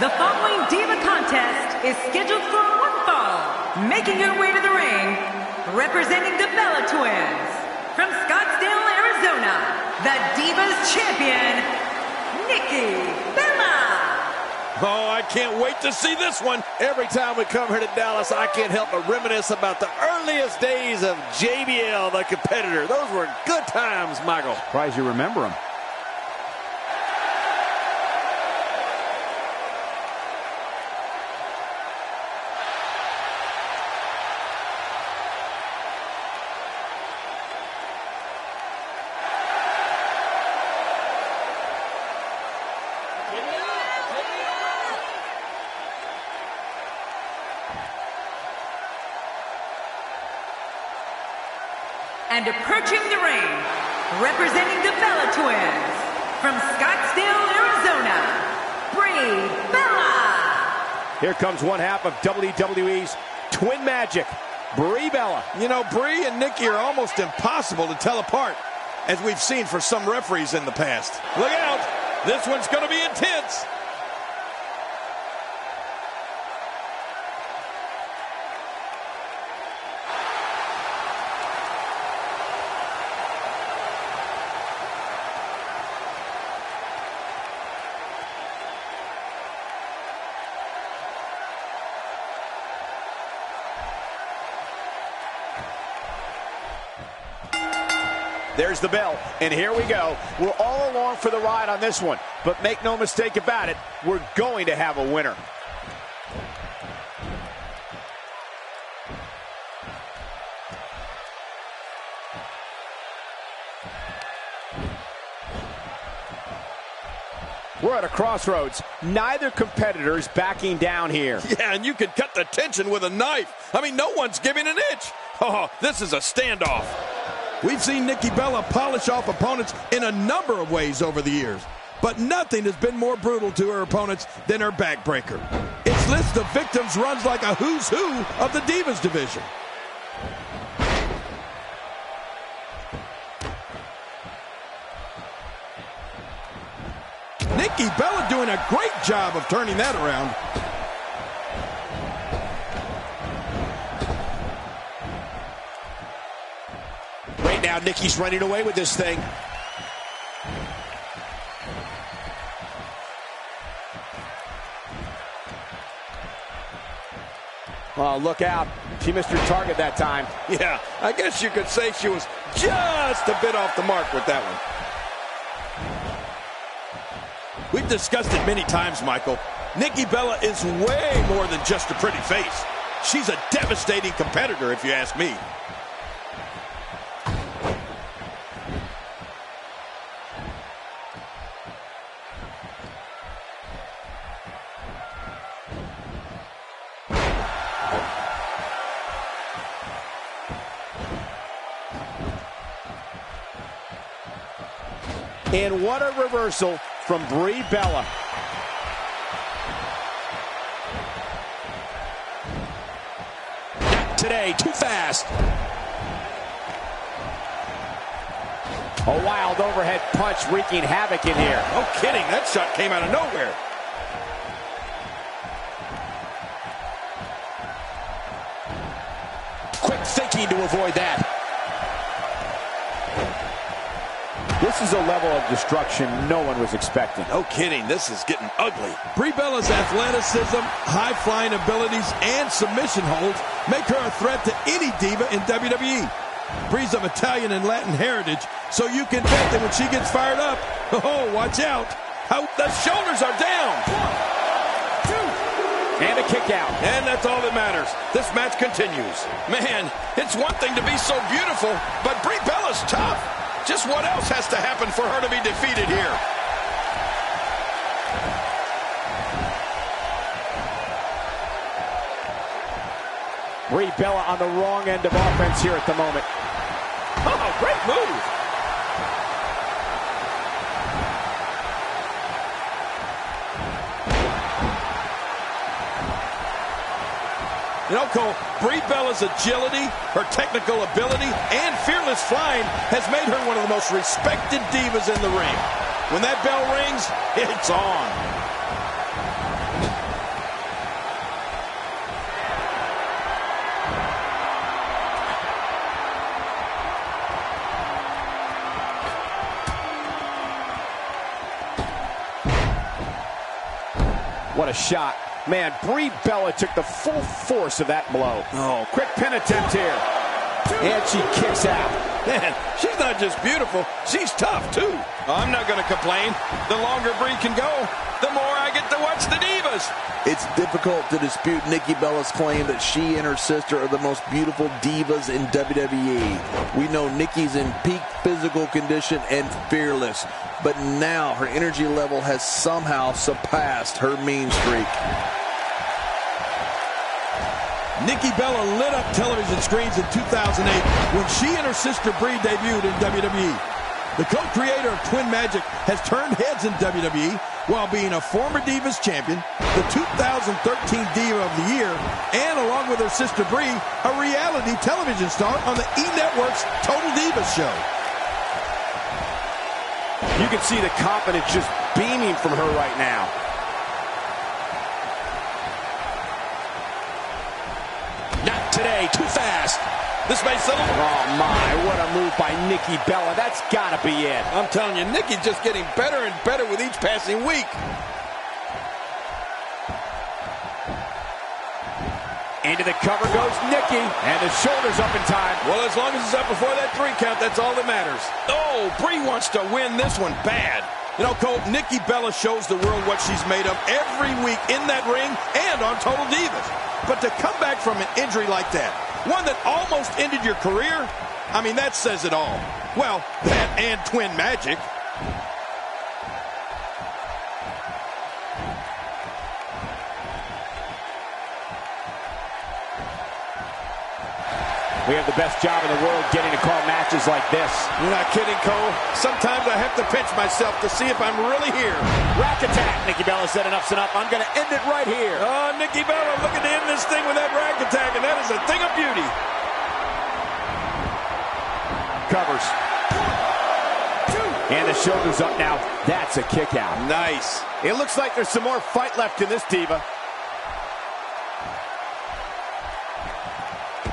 The following Diva contest is scheduled for one fall. Making your way to the ring, representing the Bella Twins, from Scottsdale, Arizona, the Divas champion, Nikki Bella. Oh, I can't wait to see this one. Every time we come here to Dallas, I can't help but reminisce about the earliest days of JBL, the competitor. Those were good times, Michael. Surprised you remember them. And approaching the ring, representing the Bella Twins, from Scottsdale, Arizona, Brie Bella. Here comes one half of WWE's Twin Magic, Brie Bella. You know, Brie and Nikki are almost impossible to tell apart, as we've seen for some referees in the past. Look out, this one's going to be intense. There's the bell, and here we go. We're all along for the ride on this one, but make no mistake about it, we're going to have a winner. We're at a crossroads. Neither competitor is backing down here. Yeah, and you can cut the tension with a knife. I mean, no one's giving an inch. Oh, this is a standoff. We've seen Nikki Bella polish off opponents in a number of ways over the years, but nothing has been more brutal to her opponents than her backbreaker. Its list of victims runs like a who's who of the Divas division. Nikki Bella doing a great job of turning that around. Now Nikki's running away with this thing. Oh, look out. She missed her target that time. Yeah, I guess you could say she was just a bit off the mark with that one. We've discussed it many times, Michael. Nikki Bella is way more than just a pretty face. She's a devastating competitor, if you ask me. And what a reversal from Brie Bella. Not today, too fast. A wild overhead punch wreaking havoc in here. No kidding, that shot came out of nowhere. Quick thinking to avoid that. This is a level of destruction no one was expecting. No kidding, this is getting ugly. Brie Bella's athleticism, high-flying abilities, and submission holds make her a threat to any diva in WWE. Brie's of Italian and Latin heritage, so you can bet that when she gets fired up, oh, watch out. The shoulders are down. 1, 2. And a kick out. And that's all that matters. This match continues. Man, it's one thing to be so beautiful, but Brie Bella's tough. Just what else has to happen for her to be defeated here? Brie Bella on the wrong end of offense here at the moment. Oh, great move. You know, Cole, Brie Bella's agility, her technical ability, and fearless flying has made her one of the most respected divas in the ring. When that bell rings, it's on. What a shot. Man, Brie Bella took the full force of that blow. Oh, quick pin attempt here. And she kicks out. Man, she's not just beautiful, she's tough, too. I'm not going to complain. The longer Brie can go, the more I get to watch the Divas. It's difficult to dispute Nikki Bella's claim that she and her sister are the most beautiful divas in WWE. We know Nikki's in peak physical condition and fearless, but now her energy level has somehow surpassed her mean streak. Nikki Bella lit up television screens in 2008 when she and her sister Brie debuted in WWE. The co-creator of Twin Magic has turned heads in WWE while being a former Divas champion, the 2013 Diva of the Year, and along with her sister Brie, a reality television star on the E! Network's Total Divas show. You can see the confidence just beaming from her right now. Not today, too fast. This may settle. Oh my, what a move by Nikki Bella. That's gotta be it. I'm telling you, Nikki's just getting better and better with each passing week. Into the cover goes Nikki, and the shoulder's up in time. Well, as long as it's up before that 3 count, that's all that matters. Oh, Brie wants to win this one bad. You know, Cole, Nikki Bella shows the world what she's made of every week in that ring and on Total Divas. But to come back from an injury like that, one that almost ended your career, I mean, that says it all. Well, that and Twin Magic. We have the best job in the world getting to call matches like this. You're not kidding, Cole. Sometimes I have to pinch myself to see if I'm really here. Rack attack. Nikki Bella said enough's enough. I'm going to end it right here. Oh, Nikki Bella looking to end this thing with that rack attack, and that is a thing of beauty. Covers. 1, 2. And the shoulder's up now. That's a kick out. Nice. It looks like there's some more fight left in this diva.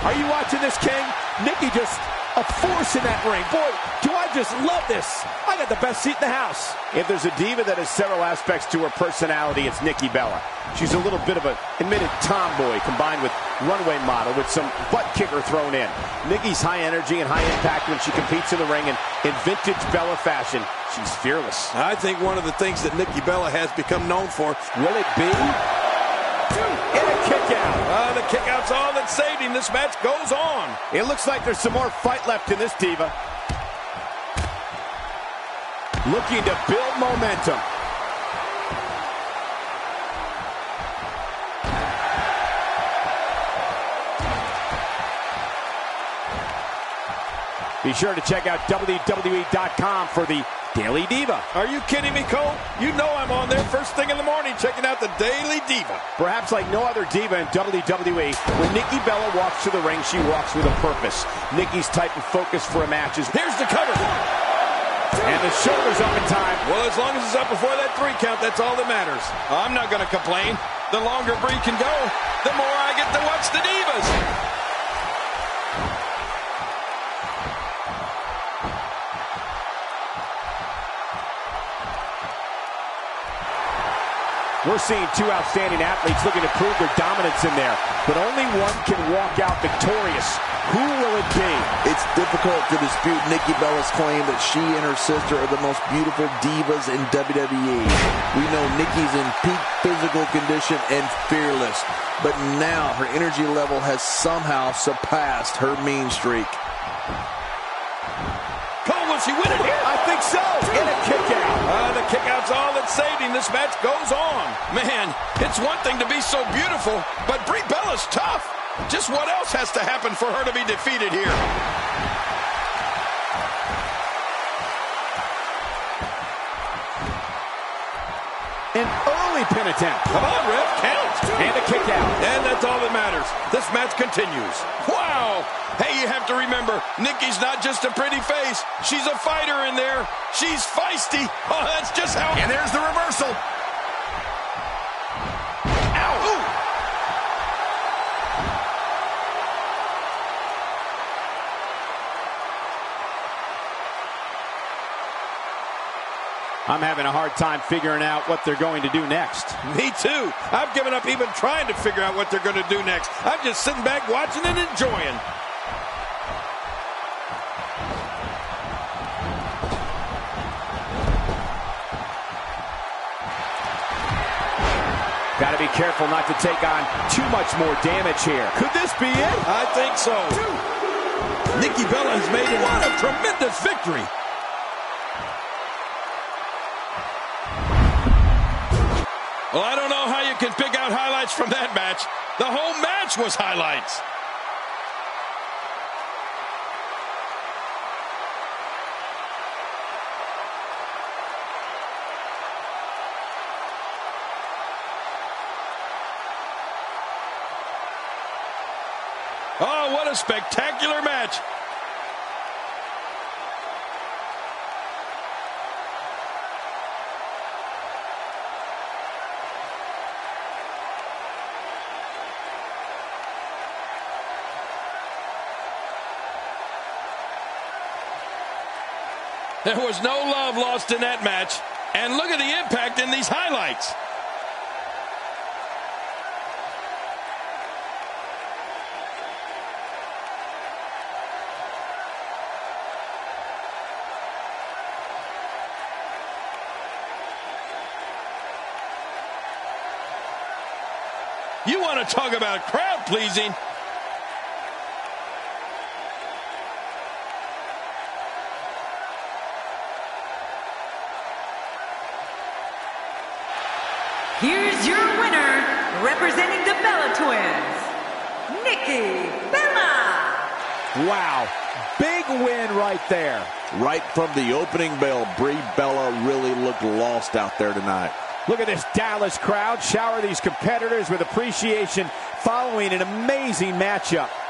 Are you watching this, King? Nikki just a force in that ring. Boy, do I just love this. I got the best seat in the house. If there's a diva that has several aspects to her personality, it's Nikki Bella. She's a little bit of an admitted tomboy combined with runway model with some butt kicker thrown in. Nikki's high energy and high impact when she competes in the ring, and in vintage Bella fashion, she's fearless. I think one of the things that Nikki Bella has become known for, will it be? And a kick out. The kick out's all that's saved him. This match goes on. It looks like there's some more fight left in this diva. Looking to build momentum. Be sure to check out WWE.com for the Daily Diva. Are you kidding me, Cole? You know I'm on there first thing in the morning checking out the Daily Diva. Perhaps like no other diva in WWE, when Nikki Bella walks to the ring, she walks with a purpose. Nikki's type of focus for a match is... Here's the cover. 1, 2, and the shoulder's up in time. Well, as long as it's up before that 3 count, that's all that matters. I'm not going to complain. The longer Brie can go, the more I get to watch the Divas. We're seeing two outstanding athletes looking to prove their dominance in there. But only one can walk out victorious. Who will it be? It's difficult to dispute Nikki Bella's claim that she and her sister are the most beautiful divas in WWE. We know Nikki's in peak physical condition and fearless. But now her energy level has somehow surpassed her mean streak. Cole, will she win it here? I think so. And a kick out. The kick-out's all that's saving. This match goes on. Man, it's one thing to be so beautiful, but Brie Bella's tough. Just what else has to happen for her to be defeated here? An early pin attempt. Come on, ref, count. And a kick-out. And that's all that matters. This match continues. Wow. Hey, you have to remember, Nikki's not just a pretty face. She's a fighter in there. She's feisty. Oh, that's just how... And there's the reversal. Ow. Ooh. I'm having a hard time figuring out what they're going to do next. Me too. I've given up even trying to figure out what they're going to do next. I'm just sitting back watching and enjoying. Got to be careful not to take on too much more damage here. Could this be it? I think so. Nikki Bella has made what a tremendous victory. Well, I don't know how you can pick out highlights from that match. The whole match was highlights. Oh, what a spectacular match. There was no love lost in that match. And look at the impact in these highlights. You want to talk about crowd-pleasing? Here's your winner, representing the Bella Twins, Nikki Bella. Wow, big win right there. Right from the opening bell, Brie Bella really looked lost out there tonight. Look at this Dallas crowd shower these competitors with appreciation following an amazing matchup.